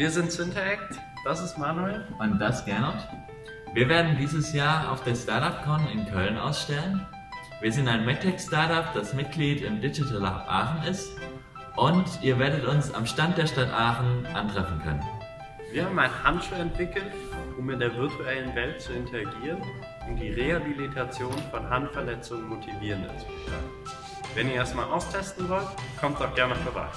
Wir sind Cynteract, das ist Manuel und das Gernot. Wir werden dieses Jahr auf der StartupCon in Köln ausstellen. Wir sind ein MedTech-Startup, das Mitglied im Digital Lab Aachen ist, und ihr werdet uns am Stand der Stadt Aachen antreffen können. Wir haben einen Handschuh entwickelt, um in der virtuellen Welt zu interagieren und die Rehabilitation von Handverletzungen motivierender zu gestalten. Wenn ihr erstmal austesten wollt, kommt doch gerne vorbei.